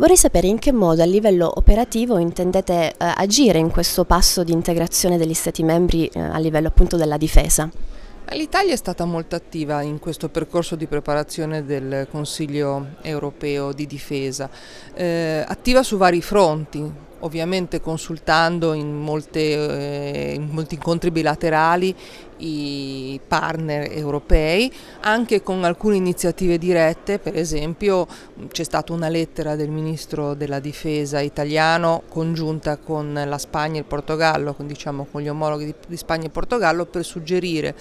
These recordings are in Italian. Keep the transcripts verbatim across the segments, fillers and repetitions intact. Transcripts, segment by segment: Vorrei sapere in che modo a livello operativo intendete eh, agire in questo passo di integrazione degli Stati membri eh, a livello appunto della difesa. L'Italia è stata molto attiva in questo percorso di preparazione del Consiglio europeo di difesa, eh, attiva su vari fronti. Ovviamente consultando in, molte, eh, in molti incontri bilaterali i partner europei, anche con alcune iniziative dirette, per esempio c'è stata una lettera del Ministro della Difesa italiano congiunta con la Spagna e il Portogallo, con, diciamo, con gli omologhi di, di Spagna e Portogallo, per suggerire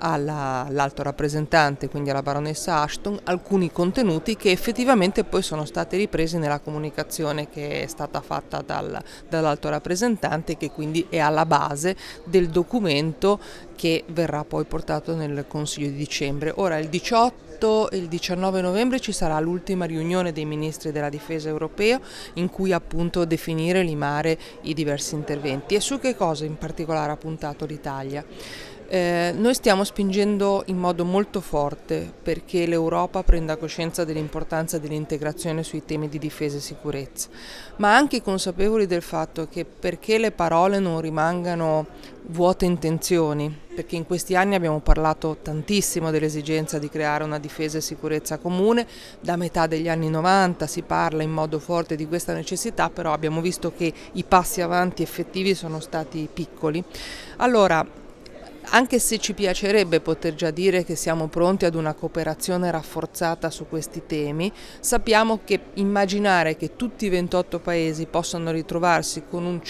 all'alto rappresentante, quindi alla baronessa Ashton, alcuni contenuti che effettivamente poi sono stati ripresi nella comunicazione che è stata fatta dal, dall'alto rappresentante, che quindi è alla base del documento che verrà poi portato nel Consiglio di dicembre. Ora il diciotto e il diciannove novembre ci sarà l'ultima riunione dei ministri della difesa europea, in cui appunto definire e limare i diversi interventi. E su che cosa in particolare ha puntato l'Italia? Eh, noi stiamo spingendo in modo molto forte perché l'Europa prenda coscienza dell'importanza dell'integrazione sui temi di difesa e sicurezza, ma anche consapevoli del fatto che perché le parole non rimangano vuote intenzioni, perché in questi anni abbiamo parlato tantissimo dell'esigenza di creare una difesa e sicurezza comune, da metà degli anni novanta si parla in modo forte di questa necessità, però abbiamo visto che i passi avanti effettivi sono stati piccoli. Allora, anche se ci piacerebbe poter già dire che siamo pronti ad una cooperazione rafforzata su questi temi, sappiamo che immaginare che tutti i ventotto paesi possano ritrovarsi con un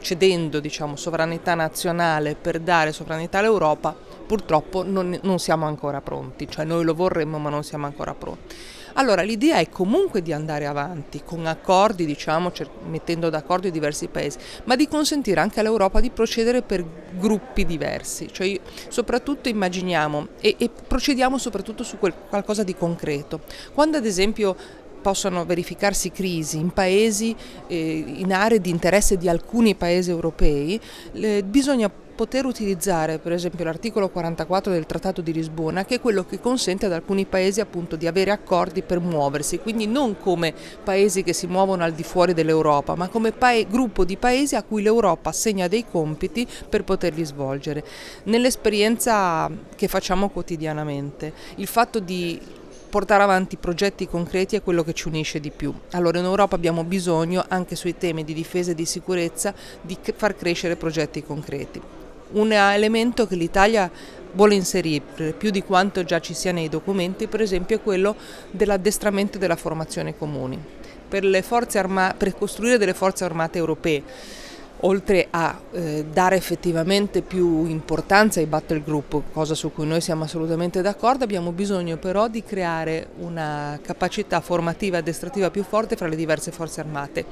cedendo, diciamo, sovranità nazionale per dare sovranità all'Europa, purtroppo non, non siamo ancora pronti, cioè noi lo vorremmo ma non siamo ancora pronti. Allora l'idea è comunque di andare avanti con accordi, diciamo, mettendo d'accordo i diversi paesi, ma di consentire anche all'Europa di procedere per gruppi diversi, cioè soprattutto immaginiamo e, e procediamo soprattutto su quel, qualcosa di concreto. Quando ad esempio possono verificarsi crisi in paesi, eh, in aree di interesse di alcuni paesi europei, le, bisogna poter utilizzare per esempio l'articolo quarantaquattro del Trattato di Lisbona, che è quello che consente ad alcuni paesi appunto di avere accordi per muoversi, quindi non come paesi che si muovono al di fuori dell'Europa, ma come gruppo di paesi a cui l'Europa assegna dei compiti per poterli svolgere. Nell'esperienza che facciamo quotidianamente, il fatto di portare avanti progetti concreti è quello che ci unisce di più. Allora in Europa abbiamo bisogno, anche sui temi di difesa e di sicurezza, di far crescere progetti concreti. Un elemento che l'Italia vuole inserire più di quanto già ci sia nei documenti, per esempio, è quello dell'addestramento e della formazione comuni per, le forze armate, per costruire delle forze armate europee, oltre a eh, dare effettivamente più importanza ai battle group, cosa su cui noi siamo assolutamente d'accordo. Abbiamo bisogno però di creare una capacità formativa e addestrativa più forte fra le diverse forze armate.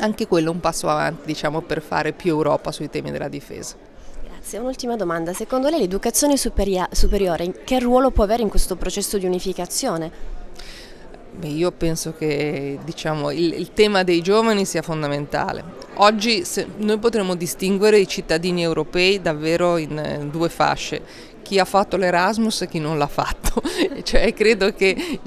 Anche quello è un passo avanti, diciamo, per fare più Europa sui temi della difesa. Grazie, un'ultima domanda. Secondo lei l'educazione superiore che ruolo può avere in questo processo di unificazione? Beh, io penso che, diciamo, il, il tema dei giovani sia fondamentale. Oggi se, noi potremmo distinguere i cittadini europei davvero in, in due fasce. Chi ha fatto l'Erasmus e chi non l'ha fatto, cioè credo che,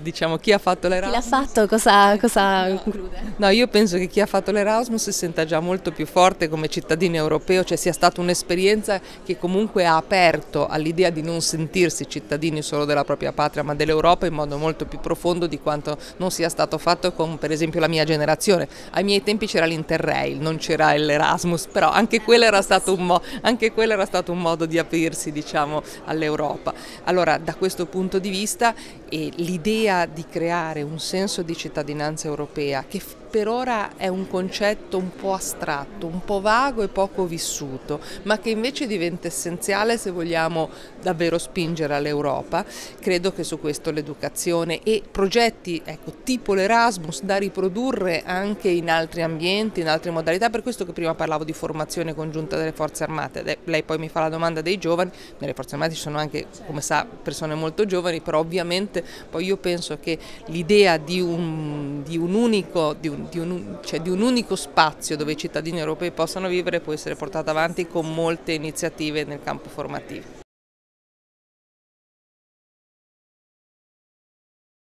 diciamo, chi ha fatto l'Erasmus... Chi l'ha fatto? Cosa, cosa no, conclude? No, io penso che chi ha fatto l'Erasmus si senta già molto più forte come cittadino europeo, cioè sia stata un'esperienza che comunque ha aperto all'idea di non sentirsi cittadini solo della propria patria ma dell'Europa in modo molto più profondo di quanto non sia stato fatto con, per esempio, la mia generazione. Ai miei tempi c'era l'Interrail, non c'era l'Erasmus, però anche quello era stato un, mo anche quello era stato un modo di aprirsi, diciamo, all'Europa. Allora da questo punto di vista eh, l'idea di creare un senso di cittadinanza europea, che per ora è un concetto un po' astratto, un po' vago e poco vissuto, ma che invece diventa essenziale se vogliamo davvero spingere all'Europa, credo che su questo l'educazione e progetti, ecco, tipo l'Erasmus da riprodurre anche in altri ambienti, in altre modalità. Per questo che prima parlavo di formazione congiunta delle forze armate, lei poi mi fa la domanda dei giovani. Nelle forze armate ci sono anche, come sa, persone molto giovani, però ovviamente poi io penso che l'idea di un, di un unico di un Di un, cioè di un unico spazio dove i cittadini europei possano vivere può essere portata avanti con molte iniziative nel campo formativo.